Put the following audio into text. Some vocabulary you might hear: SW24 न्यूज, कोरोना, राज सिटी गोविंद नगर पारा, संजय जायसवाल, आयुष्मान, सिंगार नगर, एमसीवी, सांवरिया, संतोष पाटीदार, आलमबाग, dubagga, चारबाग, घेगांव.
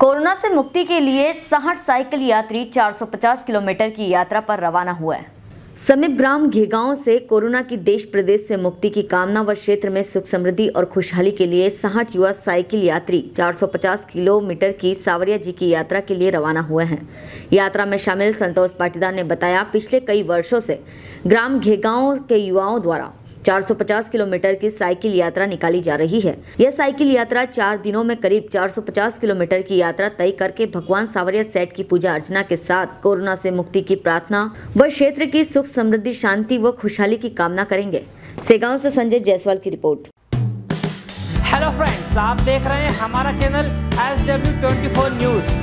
कोरोना से मुक्ति के लिए 60 साइकिल यात्री 450 किलोमीटर की यात्रा पर रवाना हुआ है। समीप ग्राम घेगांव से कोरोना की देश प्रदेश से मुक्ति की कामना व क्षेत्र में सुख समृद्धि और खुशहाली के लिए 60 युवा साइकिल यात्री 450 किलोमीटर की सांवरिया जी की यात्रा के लिए रवाना हुए हैं। यात्रा में शामिल संतोष पाटीदार ने बताया, पिछले कई वर्षों से ग्राम घेगांव के युवाओं द्वारा 450 किलोमीटर की साइकिल यात्रा निकाली जा रही है। यह साइकिल यात्रा 4 दिनों में करीब 450 किलोमीटर की यात्रा तय करके भगवान सांवरिया सेठ की पूजा अर्चना के साथ कोरोना से मुक्ति की प्रार्थना व क्षेत्र की सुख समृद्धि, शांति व खुशहाली की कामना करेंगे। घेगांव से संजय जायसवाल की रिपोर्ट। हेलो फ्रेंड्स, आप देख रहे हैं हमारा चैनल SW24 न्यूज।